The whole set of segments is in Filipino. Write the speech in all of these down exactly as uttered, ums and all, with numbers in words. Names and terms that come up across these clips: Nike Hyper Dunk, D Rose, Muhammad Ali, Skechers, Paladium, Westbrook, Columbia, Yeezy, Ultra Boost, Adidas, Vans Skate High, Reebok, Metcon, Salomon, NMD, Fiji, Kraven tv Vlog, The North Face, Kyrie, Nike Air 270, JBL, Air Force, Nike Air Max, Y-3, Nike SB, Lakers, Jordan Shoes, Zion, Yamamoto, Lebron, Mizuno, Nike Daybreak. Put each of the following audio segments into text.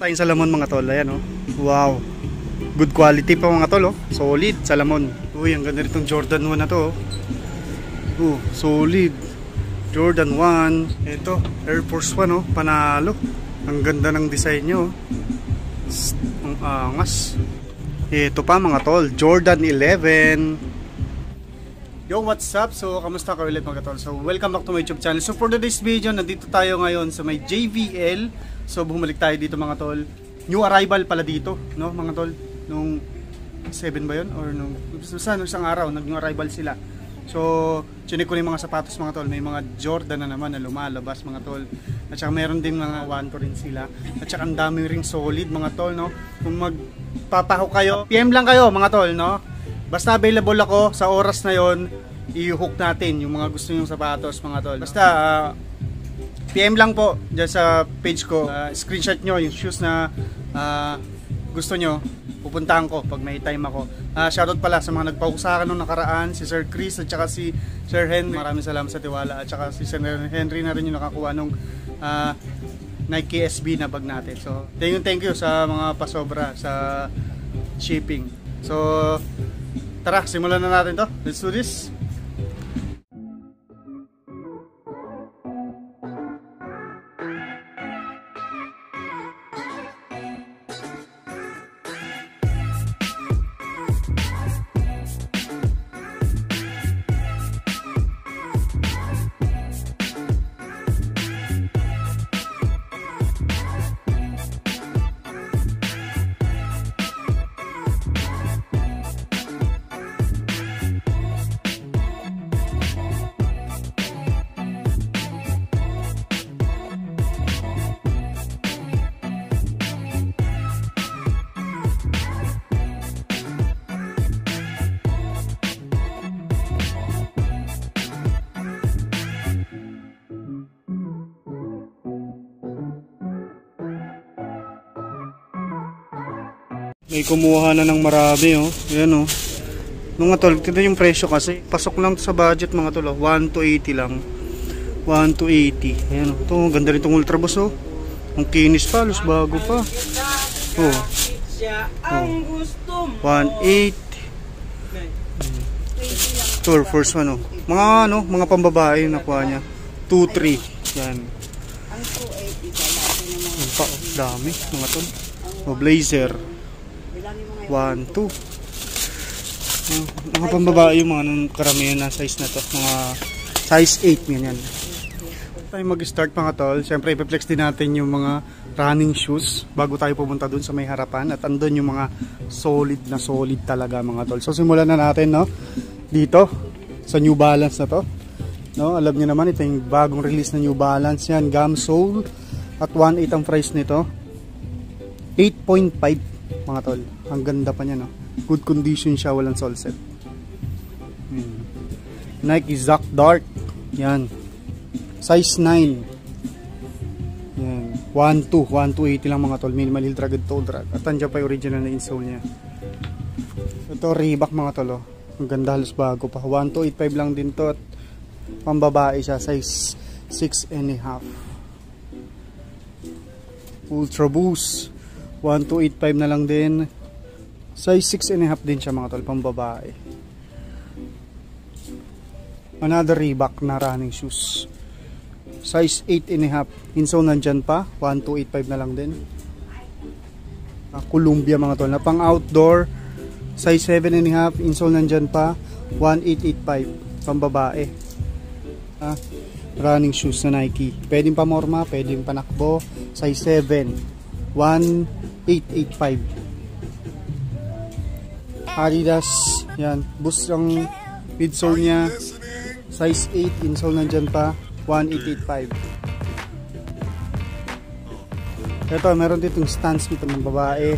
Tayong Salomon mga tol, ayan oh. Wow. Good quality pa mga tol oh. Solid Salomon. Uy, ang ganda nitong Jordan one na to oh. Oh, solid. Jordan one. Ito, Air Force one oh, panalo. Ang ganda ng design nyo oh. Ang angas. Ito pa mga tol, Jordan eleven. Yo, what's up? So, kamusta ka ulit mga tol? So, welcome back to my YouTube channel. So, for today's video, nandito tayo ngayon sa may J B L. So, bumalik tayo dito mga tol. New arrival pala dito, no mga tol. Nung seven ba yun? Or nung saan, isang araw, nag-new arrival sila. So, chinik ko na yung mga sapatos mga tol. May mga Jordan na naman na lumalabas mga tol. At saka meron din mga one two rin sila. At saka ang daming ring solid mga tol, no. Kung magpapaho kayo, P M lang kayo mga tol, no. Basta available ako sa oras na yon, i-hook natin yung mga gusto nyong sapatos mga tol. Basta, uh, P M lang po dyan sa page ko, uh, screenshot nyo yung shoes na uh, gusto nyo, pupuntahan ko pag may time ako. Uh, shoutout pala sa mga nagpausakan nung nakaraan, si Sir Chris at saka si Sir Henry. Maraming salamat sa tiwala at saka si Sir Henry na rin yung nakakuha nung uh, Nike S B na bag natin. So thank you, thank you sa mga pasobra sa shipping. So tara, simulan na natin to. Let's do this. May kumuha na ng marami oh. Ayan oh. Nung mga tol, ito yung presyo kasi. Pasok lang sa budget mga tol oh. one to eighty lang. one to eighty. Ayan oh. Ito, ganda rin itong Ultra Boost oh. Ang kinis pa, los bago pa. Oh. Oh. one eighty. Ito, first one oh. Mga ano, mga pambabae nakuha niya. two three. Ayan. Ang pa, dami mga tol. Oh, blazer. one, two. Uh, mga pambabae yung mga nung karamihan na size na to. Mga size eight ganyan. Bago tayo mag-start mga tol, syempre i-flex din natin yung mga running shoes bago tayo pumunta dun sa may harapan. At andun yung mga solid na solid talaga mga tol. So simulan na natin no, dito sa New Balance na to no. Alam nyo naman, ito yung bagong release na New Balance yan. Gum sole. At one eight ang price nito. eight point five mga tol. Ang ganda pa niya no. Good condition siya, walang sole set. Hmm. Nike Zac Dart. Yan. Size nine. Yan. one two, one two eighty lang mga tol. Minimal heel drag at toe drag. At andyan pa yung original na insole niya. Ito Reebok mga tol oh. Ang ganda, halos bago pa. one two eight five lang din to. At pambabae siya, size six and a half. Ultra Boost. one two eight five na lang din. Size six and a half din siya mga tol, pang babae. Another Reebok na running shoes. Size eight and a half. Insole nandyan pa. one two eight five na lang din. Uh, Columbia mga tol, na pang outdoor. Size seven and a half. Insole nandyan pa. one eight eight five. Pang babae. Uh, running shoes na Nike. Pwedeng pa morma, pwedeng panakbo. Size seven. one eight eight five. Adidas yan, boost ang midsole niya, size eight, insole nandyan pa, one eight eight five. Ito, meron ditong stance nito ng babae,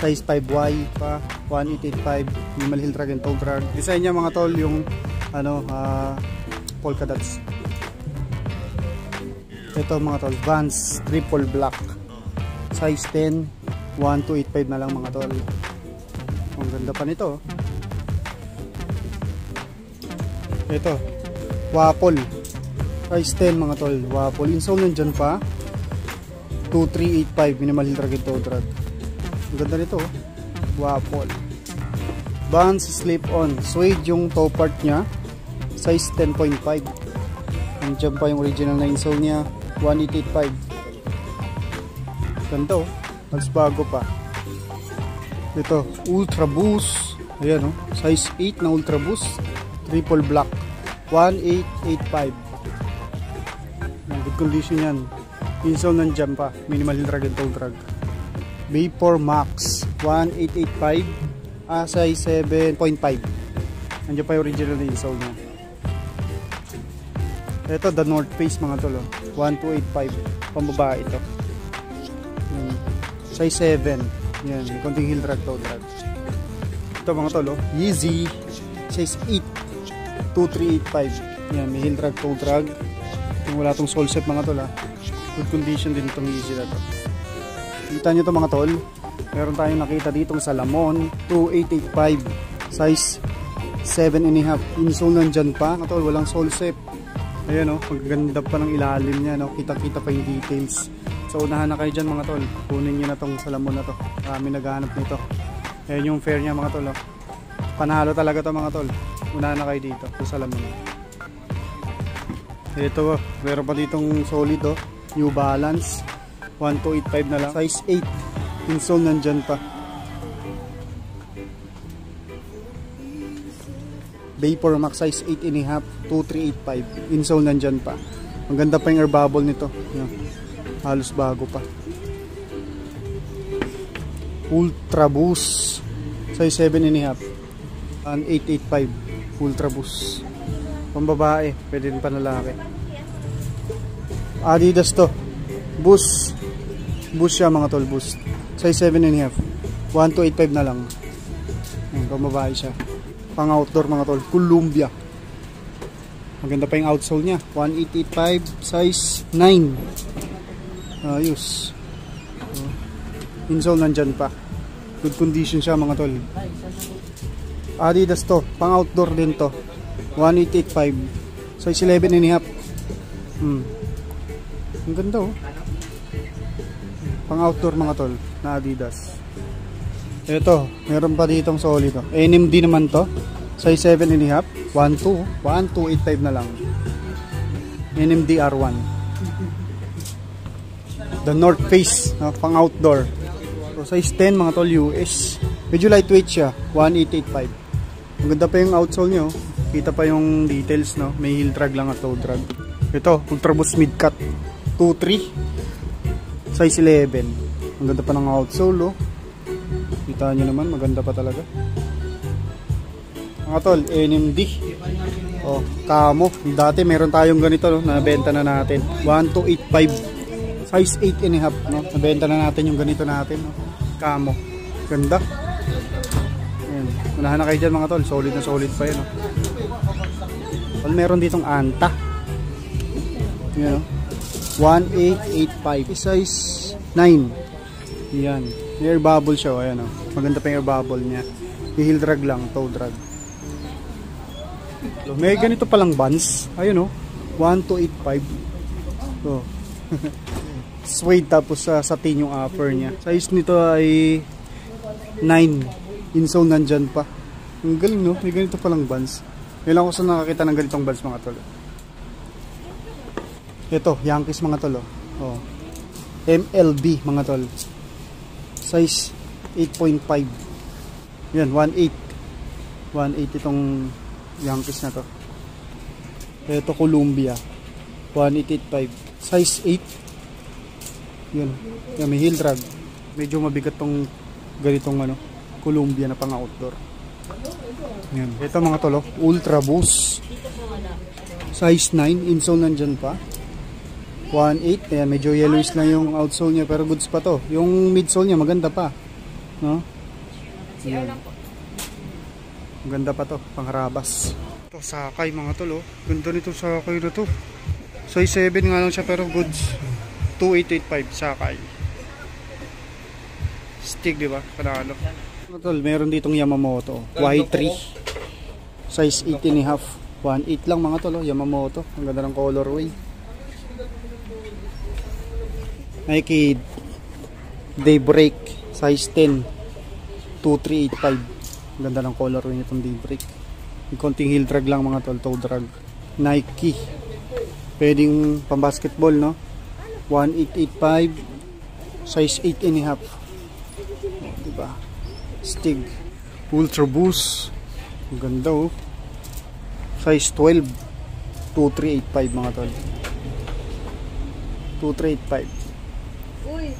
size five Y pa, one eight eight five, minimal heel drag and toe drag. Design niya mga tol yung ano, uh, polka dots. Ito mga tol, Vans triple black. Size ten, one two eight five na lang mga tol. Ang ganda pa nito. Ito, Waffle. Size ten mga tol, Waffle. Insole nandyan pa. two three eight five, minimal target toe drag. Ang ganda nito, waffle. Vans slip on, suede yung toe part niya, size ten point five. Nandiyan pa yung original na insole niya, one eight eight five. Ganto, mas bago pa. Ito, Ultra Boost. Ayan o, oh, size eight na Ultra Boost, triple black, one eight eight five. Good condition yan. Insole nandiyan pa, minimal drag and toe drag. Vapor Max one eight eight five, ah, size seven point five. Nandiyan pa yung original na insole niya. Ito The North Face mga tol, one two eight five, pambaba ito. Yan. Size seven. Yan, konting heel drag, toe drag. Ito mga tol, Yeezy size eight, two three eight five. Yan, may heel drag, toe drag. Wala tong sole set mga tol ha. Good condition din itong Yeezy na to. Kita nyo to mga tol, meron tayong nakita ditong Salomon two eight eight five, size seven and a half. Insole nandyan pa mga tol, walang sole set. Ayan o, oh, pagganda pa ng ilalim nya, no? Kita kita pa yung details. So unahan na kayo dyan mga tol, kunin nyo na tong Salomon na to. Marami naghahanap nito. Ayan yung fair nya mga tol, oh. Panalo talaga to mga tol. Unahan na kayo dito sa Salomon. Ito, meron pa ditong solid oh, New Balance one two eight five na lang, size eight. Insole nandyan pa. Vapor Max size eight and a half, two three eight five. Insole nandyan pa. Ang ganda pa yung air bubble nito. Yan. Halos bago pa. Ultra Boost size seven and a half, eight eight five. Ultra Boost pambabae, pwede din panlalaki. Adidas to, Boost. Boost siya mga tol, Boost size seven and a half, one two eight five na lang. Ayan, pambabae siya. Pang outdoor mga tol, Columbia. Maganda pa yung outsole niya, one eight eight five, size nine. Ayos. Insole nandyan pa. Good condition siya mga tol. Adidas to, pang outdoor din to, one eight eight five, size eleven and a half. Hmm. Ang ganda oh. Pang outdoor mga tol na Adidas. Ito, meron pa ditong solid oh. N M D naman to, size seven and a half, one two, one two eight five na lang. N M D R one. The North Face, no? Pang outdoor. So size ten mga tol, U S. Medyo lightweight siya, one eight eight five. Ang ganda pa yung outsole niyo. Kita pa yung details, no? May heel drag lang at toe drag. Ito, Ultra Boost mid cut two three, size eleven. Ang ganda pa ng outsole, oh. Kita nyo naman, maganda pa talaga. Mga tol, N M D. Oh, camo. Dati meron tayong ganito, no? Nabenta na natin. one two eight five, size eight and a half, no? Nabenta na natin yung ganito natin, no? Camo. Ganda. Ayan. Unahan na kayo dyan, mga tol. Solid na solid pa yun, no? Well, meron ditong Anta, you know, one eight eight five, size nine. Yan, air bubble siya, ayan oh. Maganda pa yung air bubble niya. Heel drag lang, toe drag. May ganito palang Vans, ayun oh, one two eight five. So suede, tapos uh, satin yung upper niya. Size nito ay nine. Insole nandyan pa. Ang galing no, may ganito palang Vans. Ngayon lang ko saan nakakita ng ganitong Vans mga tol. Ito, Yankees mga tol. Oh. M L B mga tol. Size eight point five. Yan, one eight. one eight itong Yankees na to. Ito, Columbia. one eight eight five. Size eight. Yan, yan may heel drag. Medyo mabigat tong ganitong ano, Columbia na pang outdoor. Yan. Ito mga tol, Ultra Boost size nine, insole nandyan pa, one eight. Ayan, medyo yellowish na yung outsole niya, pero goods pa to. Yung midsole niya maganda pa, no? Maganda pa to, pangharabas. Ito, Sakay mga tol, oh. Ganda nito Sakay na to. Size seven nga lang siya, pero goods, two eight eight five. Sakay stick, diba? Panalo tol, meron ditong Yamamoto Y three, size eight and a half, one eight lang mga tol, oh. Yamamoto, ang ganda ng colorway. Nike Daybreak size ten, two three eight five. Ganda ng colorway nitong Daybreak. May konting heel drag lang mga tol, toe drag. Nike. Pwedeng pambasketball, no? one eight eight five, size eight and a half. Diba? Stig. Ultra Boost. Ganda oh. Size twelve, two three eight five mga tol. two three eight five. Uy.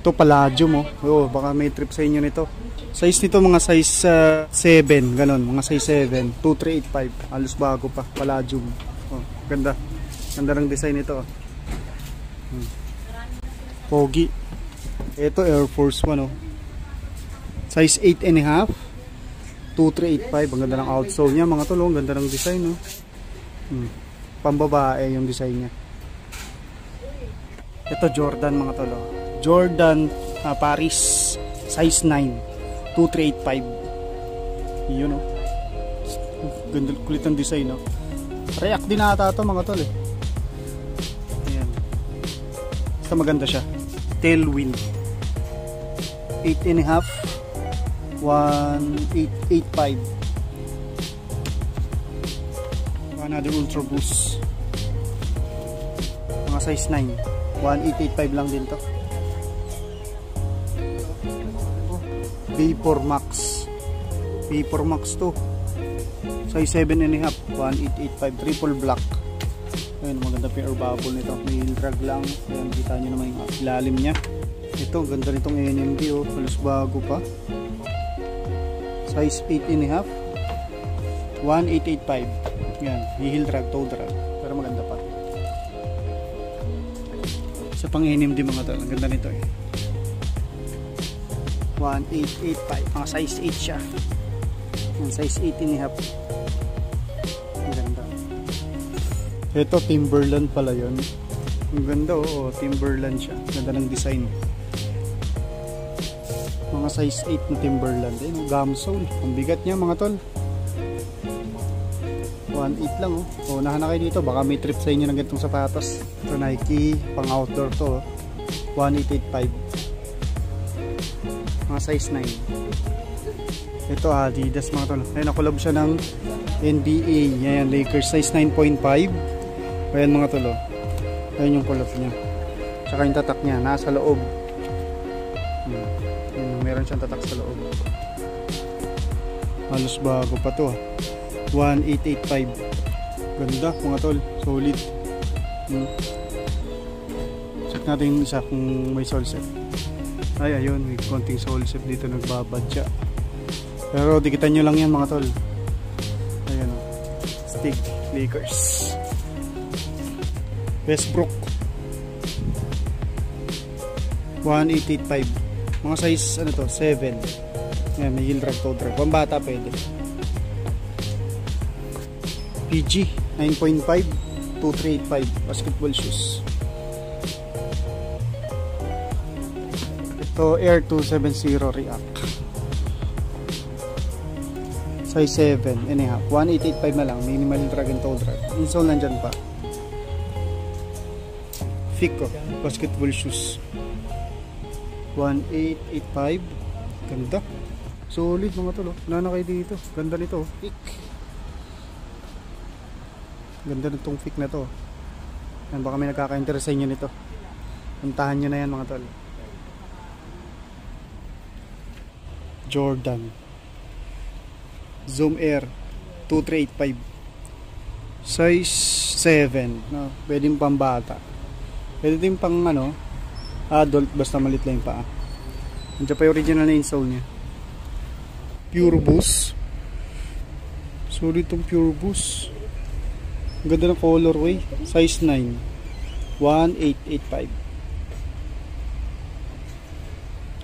Ito Paladium oh. Oh, baka may trip sa inyo nito. Size nito mga size uh, seven, ganun, mga size seven, two three eight five. Halos bago pa, Paladium. Oh, ganda. Ganda ng design nito oh. Hmm. Pogi. Ito Air Force one oh. Size eight and a half. two three eight five. Ang ganda ng outsole niya mga tol. Ang ganda ng design no? Hmm. Pambabae yung design niya. Ito Jordan mga tol. Jordan uh, Paris size nine, two three eight five. Yun no? Ganda, kulit ng design no? React din nata ito mga tol eh. Ayan. Basta maganda siya. Tailwind eight and a half, one eight eight five. Another Ultra Boost. Mga size nine, one eight eight five lang din to. Oh, Vapor Max. Vapor Max to. Size seven and a half, one eight eight five, triple black. Ayun, maganda pa yung air bubble nito. May drag lang. Ayan, kita nyo naman yung ilalim niya. Ito, ganda nitong N M D oh. Halos bago pa. Size eight and a half, one eight eight five. Yan, heel drag, toe drag, pero maganda pa. Sa pang N M D mga tol, ang ganda nito eh. one eight eight five, mga size eight siya. Yan, size eight and a half. Ang ganda. Ito Timberland pala yun. Ang ganda oh, Timberland siya. Ganda ng design. Mga size eight na Timberland eh, gamsole, ang bigat niya mga tol. One eight lang oh. So nahanap kayo dito, baka may trip sa inyo ng ganitong sapatos. Ito Nike, pang outdoor to oh. one eight eight five, mga size nine. Ito Adidas mga tol, ayun, nakulab siya ng N B A. Ayan, Lakers size nine point five. Ayan mga tol oh. Ayun yung kulab niya, tsaka yung tatak niya, nasa loob. hmm. Meron siyang tatak sa loob. Halos bago pa to. one eight eight five. Ganda mga tol. Solid. Hmm. Check natin yung isa kung may sole set. Ay ayun. May konting sole set dito. Nagbabad siya. Pero dikitan nyo lang yan mga tol. Ayan o. Stick. Lakers. Westbrook. one eight eight five. Mga size ano to, seven. Ayan, may heel drag, toe drag. Pambata pwede. Fiji nine point five, two three eight five, basketball shoes. Ito Air two seventy React. Size seven and a half, one eight eight five na lang, minimal drag and toe drag. Insole nandyan pa. Fico basketball shoes. one eight eight five. Ganda. Solid mga tol. Wala na kayo dito. Ganda nito. Thick. Ganda nitong thick na to. Yan, baka may nakaka-interest sa inyo nito. Puntahan nyo na yan mga tol. Jordan Zoom Air two three eight five. Size seven no? Pwedeng pambata. Pwede din pang ano, adult, basta malit lang yung paa. Nandiyan pa yung original na insole niya. Pure Boost. Solid tong Pure Boost. Ang ganda ng colorway. Size nine, one eight eight five.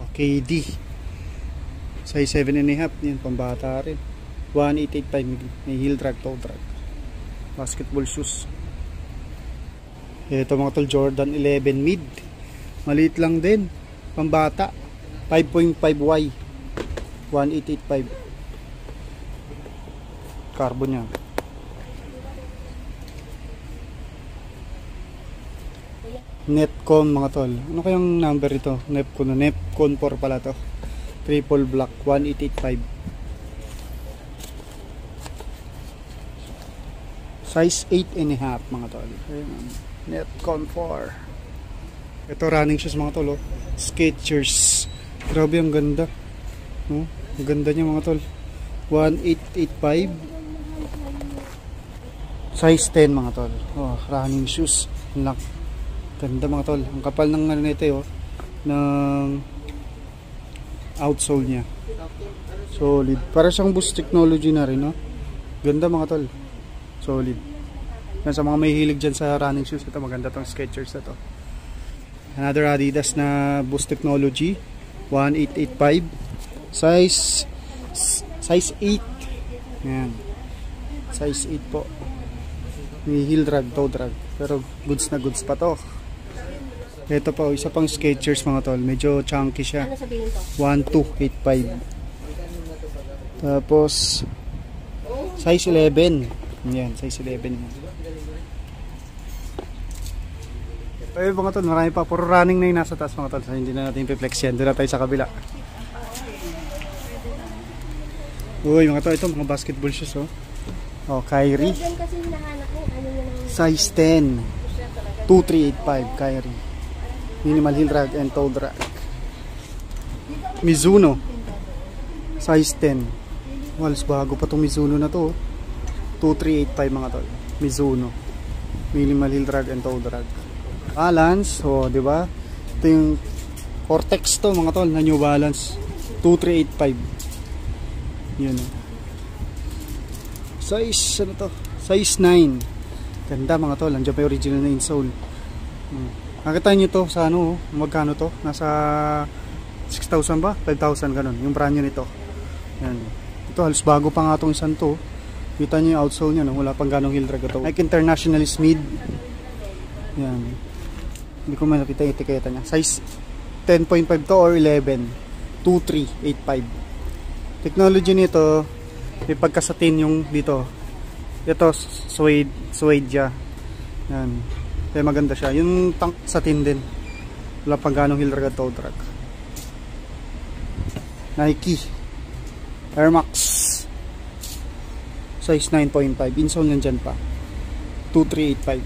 Okay, K D size seven and a half. Yan, pambata rin. one eight eight five. May heel drag, toe drag. Basketball shoes. Ito mga tol, Jordan eleven mid. Maliit lang din, pambata. Five point five Y, one eight eight five. Carbon niya. Metcon mga tol. Ano kayang number ito? Metcon, Metcon four pala to. Triple black one eight eight five. Size eight and a half mga tol. Ayan. Metcon four. Ito running shoes mga tol, oh. Skechers. Grabe ang ganda. No? Ang ganda niya mga tol. one eight eight five. Size ten mga tol. Oh, running shoes. Lock. Ganda mga tol. Ang kapal ng ano nito, oh, ng outsole niya. Solid. Para siyang Boost technology na rin, no? Ganda mga tol. Solid. Yan sa mga may hilig dyan sa running shoes, ito maganda tong Skechers na to. Another Adidas na Boost technology. one eight eight five. Size size eight. Yan. Size eight po. May heel drag, toe drag. Pero goods na goods pa to. Ito pa, isa pang Skechers mga tol. Medyo chunky siya. one two eight five. Tapos size eleven. Yan, size eleven. Ito yung mga tol, marami pa. Puro running na yung nasa taas mga tol. So hindi na natin i-flex yan. Doon na tayo sa kabila. Uy mga tol, ito mga basketball shoes, oh. Oh, Kyrie. Size ten. two three eight five, Kyrie. Minimal heel drag and toe drag. Mizuno. Size ten. Walas, bago pa itong Mizuno na to. two three eight five mga tol. Mizuno. Minimal heel drag and toe drag. Balance. O, oh, diba? Ito yung Cortex to mga tol. Na New Balance. two three eight five. Yun, oh. Size, ano to? Size nine. Ganda mga tol. Andiyan pa yung original na insole. Hmm. Nakita nyo to sa ano, oh. Magkano to? Nasa six thousand ba? five thousand ganun. Yung brand nyo nito. Yan. Ito halos bago pa nga itong isang to. Kita nyo yung outsole nyo, no? Wala pang ganong heel drag ito. Nike International is mid. Yan. Hindi ko man nakita yung etiketa nya. Size ten point five to or eleven. two three eight five. Technology nito, may pagkasatin yung dito. Ito suede, suede siya. Yan. Kaya maganda siya. Yung tank satin din. Wala pang ganong heel drag at toe drag. Nike Air Max. Size nine point five. Insole nandyan pa. two three eight five.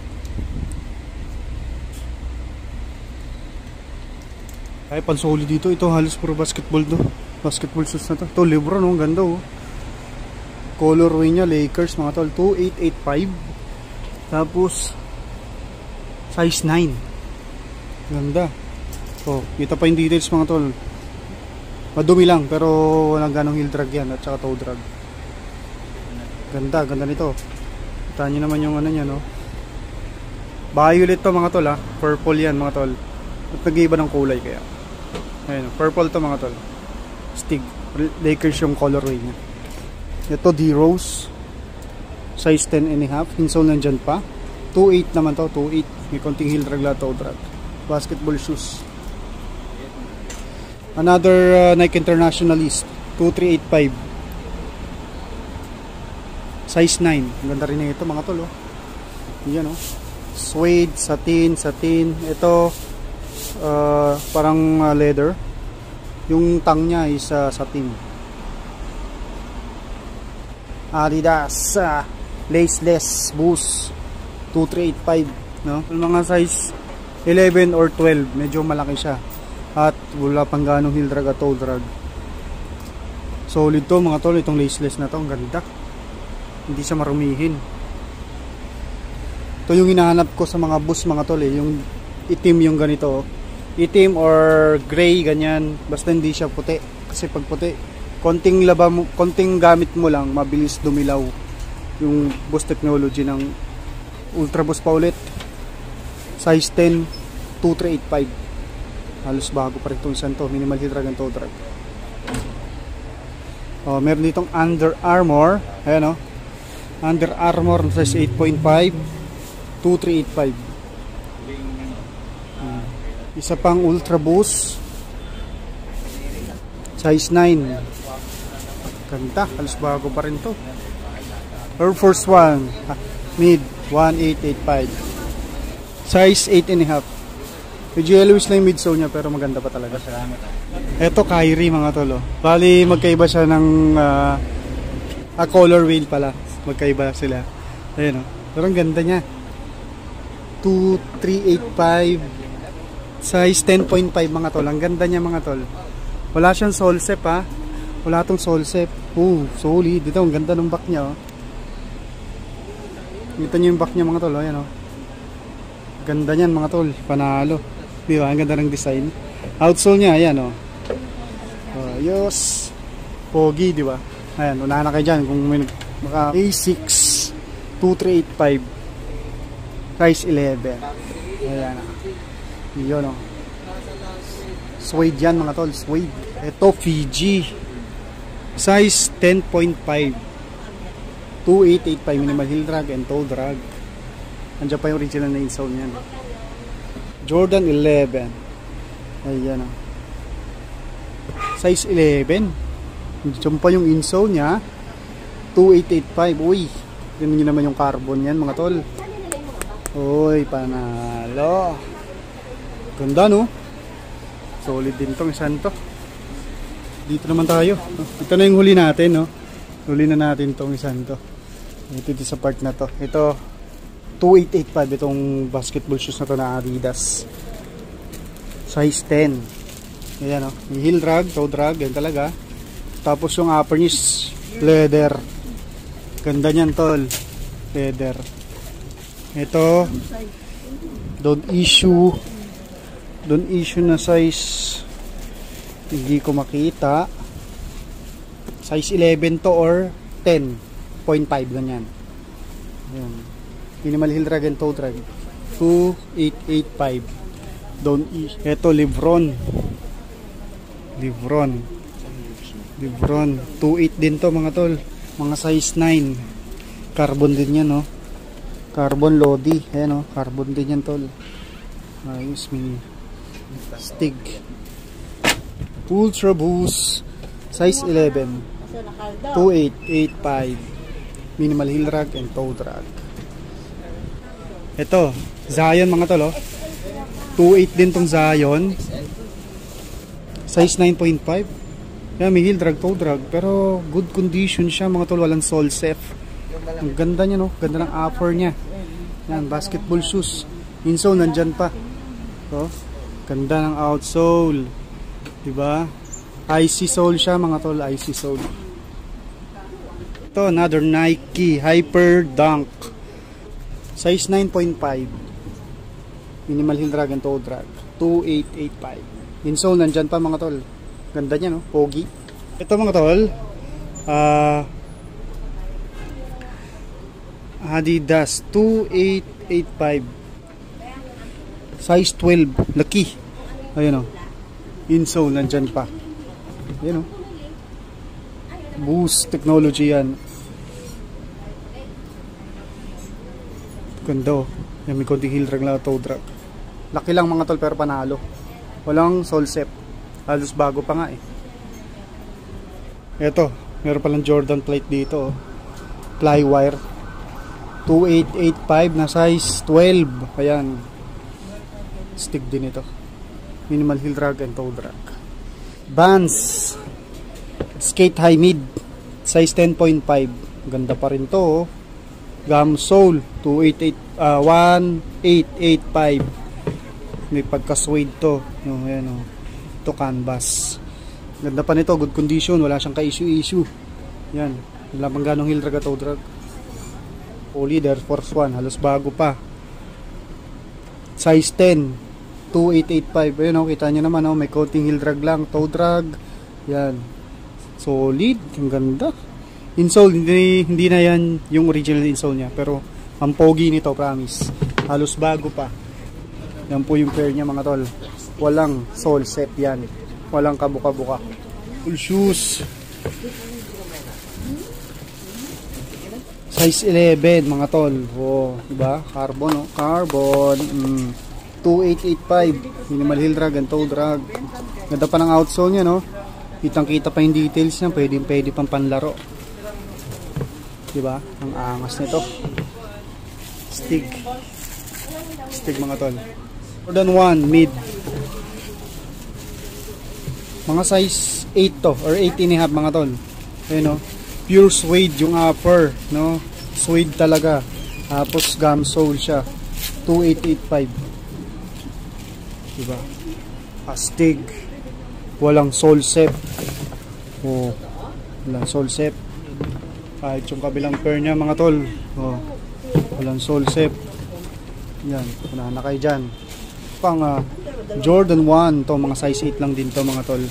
Ay, pansoli dito. Ito halos puro basketball do. Basketball shoes na to. Ito Lebron, no? Ang ganda, oh. Colorway niya, Lakers mga tol. two eight eight five. Tapos size nine. Ganda. So, kita pa yung details mga tol. Madumi lang pero walang ganong heel drag yan at saka toe drag. Ganda, ganda nito. Kita nyo naman yung ano niya, no? Violet to mga tol, ha. Purple yan mga tol. At nag-iiba ng kulay kaya. Ayun, purple to mga tol. Stig. Lakers yung colorway niya. Ito D Rose. Size ten and a half. Insole nandyan pa. two eight naman to. two eight. May konting heel drag lahat. Toe drag. Basketball shoes. Another uh, Nike Internationalist. two three eight five. Size nine. Ganda rin na ito mga tol, oh. Yan, oh. Suede. Satin. Satin. Ito uh, parang uh, leather. Yung tang niya is uh, satin. Adidas uh, laceless Boost two three eight five, no? Mga size eleven or twelve, medyo malaki siya at wala pang ganong heel drag at toe drag. Solid to mga tol, itong laceless na to, ang ganda, hindi siya marumihin. Ito yung hinahanap ko sa mga Boost mga tol, eh. Yung itim, yung ganito, itim or gray ganyan, basta hindi siya puti, kasi pag puti konting laba mo, konting gamit mo lang, mabilis dumilaw yung Boost technology ng Ultra Boost pa ulit. Size ten, two three eight five. Halos bago pa rin itong isang to. Minimal heel drag and toe drag. Oh, meron ditong Under Armour. Ayan, oh. Under Armour size eight point five, two three eight five. Ah, isa pang Ultra Boost. Size nine. Ganda, halos bago pa rin to. Air Force one, ah, mid, one eight eight five. Size eight and a half. Medyo yellowish na yung midsole niya pero maganda pa talaga. Salamat. Ito Kyrie mga tolo. Bali magkaiba siya ng uh, a color wheel pala. Magkaiba sila. Ayun oh. Pero ang ganda niya. two three eight five size ten point five mga tol. Ang ganda niya mga tol. Wala siyang sole sep ha. Wala tong sole sep. Oh, solid. Dito ang ganda ng back niya oh. Dito niyo yung back niya mga tol. Ayun oh. Ganda niyan mga tol. Panalo. Di ba? Ang ganda ng design. Outsole niya, ayan o. Oh. Ayos. Pogi, di ba? Ayan, unahan na kayo dyan. Kung may baka A six two three eight five size eleven. Ayan o. Yun o. Suede yan mga tol. Suede. Ito, Fiji. Size ten point five. two eight eight five minimal heel drag and toe drag. Andiyan pa yung original na insole niyan. Jordan eleven. Ayan o. Size eleven. Diyan pa yung insole niya. two eight eight five. Uy. Tignan nyo naman yung carbon yan mga tol. Uy. Panalo. Ganda no. Solid din tong isan to. Dito naman tayo. Ito na yung huli natin no. Huli na natin tong isan to. Ito dito sa part na to. Ito. two eight eight five. Itong basketball shoes na to na Adidas. Size ten. Ayan o. Yung heel drag, toe drag. Yan talaga. Tapos yung upper knees. Leather. Ganda nyan tol. Leather. Ito. Don't issue. Don't issue na size. Hindi ko makita. Size eleven to or ten point five. Ganyan. Ayan. Minimal heel drag and toe drag. two eight eight five. Don't eat. Ito, Lebron. Lebron. Lebron. two eight din to mga tol. Mga size nine. Carbon din yan, no? Carbon Lodi. Ayan, no? Carbon din yan, tol. Ayos, mini. Stig. Ultra Boost. Size eleven. two eight eight five. Minimal heel drag and toe drag. Ito, Zion mga tol, oh. two eight din tong Zion. Size nine point five. Yeah, may heel drag, toe drag. Pero good condition siya mga tol. Walang sole sef. Ang ganda niya no. Ganda ng upper niya. Yan, basketball shoes. Insole nandyan pa. So, ganda ng outsole. Diba? Icy sole siya mga tol. Icy sole. Ito, another Nike Hyper Dunk. Size nine point five. Minimal heel drag and toe drag. two eight eight five. Insole nandyan pa mga tol. Ganda niya no. Pogi. Ito mga tol. Uh, Adidas. two eight eight five. Size twelve. Laki. Ayan o. Insole nandyan pa. Ayan o. Boost technology yan. Ganda o. Yan may konting heel drag lang o toe drag. Laki lang mga tol pero panalo. Walang sole sep. Halos bago pa nga eh. Eto, meron palang Jordan plate dito oh. Ply wire. two eight eight five na size twelve. Ayan. Stick din ito. Minimal heel drag and toe drag. Vans Skate High Mid. Size ten point five. Ganda pa rin to oh. Gum sole. two eight eight, one eight eight five. May pagka-suede to. No, ayan oh. Ito canvas. Ganda pa nito, good condition, wala siyang ka-issue-issue. Yan, wala pang ganong heel drag at toe drag. Poly Air Force one, halos bago pa. Size ten, two eight eight five. Ayun oh, kita niyo naman oh, may konting heel drag lang, toe drag. Yan. Solid, ang ganda. Insole hindi hindi na yan yung original insole niya, pero ang pogi nito, promise. Halos bago pa. Yan po yung pair niya mga tol. Walang sole set yan. Walang kabuka-buka. Full shoes. Size eleven mga tol. Oh, diba? Carbon, oh. Carbon. Mm. two eight eight five. Minimal heel drag and toe drag. Ganda pa ng outsole niya, no? Kitang-kita pa yung details niya. Pwede, pwede pang panlaro. Diba? Ang angas nito. Stig. Stig mga tol. Jordan one mid. Mga size eight to or eight and a half mga tol. Ayun, no? Pure suede yung upper, no? Suede talaga. Tapos gum sole siya. two eight eight five. Diba? Astig. Walang sole set. Oh. Walang sole set. Kahit yung kabilang pair niya mga tol. Oh. Walang sole set. Yan, punahan na kayo dyan. Pang uh, Jordan one to, mga size eight lang din to mga tol.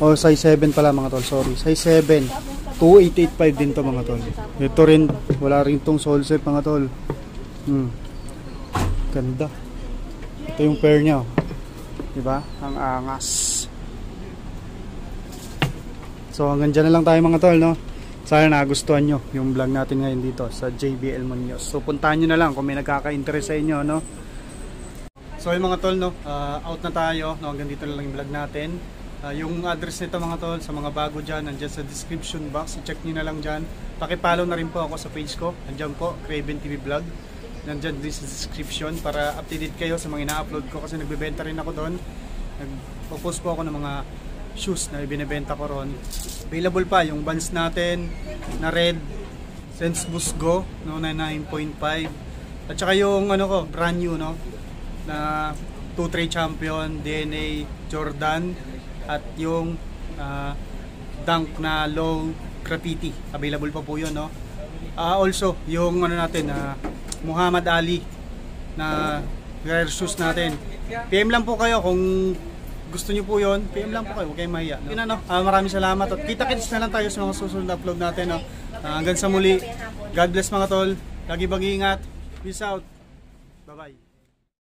O oh, size seven pala mga tol, sorry. Size seven, two eight eight five din to mga tol. Ito rin, wala rin tong sole set mga tol. Hmm. Ganda. Ito yung pair niya. Diba? Ang angas. So hanggang dyan na lang tayo mga tol, no? Sana nagustuhan nyo yung vlog natin ngayon dito sa J B L Munoz. So puntahan nyo na lang kung may nagkaka-interest sa inyo, no? So yung mga tol, no, uh, out na tayo, no? Hanggang dito na lang yung vlog natin. uh, Yung address nito mga tol, sa mga bago dyan, nandiyan sa description box, i-check nyo na lang dyan. Pakipollow na rin po ako sa page ko, nandiyan po, Craven T V Vlog. Nandiyan din sa description para updated kayo sa mga ina-upload ko, kasi nagbebenta rin ako doon. Nag-post po ako ng mga shoes na ibinebenta ko ron. Available pa yung Vans natin na red, Sense Boost Go, no, na nine point five. At saka yung ano ko, brand new, no, na two three Champion, D N A, Jordan. At yung uh, Dunk na low graffiti. Available pa po yun, no. Uh, also, yung ano natin, uh, Muhammad Ali na rare shoes natin. P M lang po kayo kung gusto nyo po yun, P M lang po kayo, huwag kayong mahiya, no? Yun, ano, uh, maraming salamat at kita-kits na lang tayo sa mga susunod na upload natin, no? Uh, hanggang sa muli, God bless mga tol, lagi mag-iingat, peace out.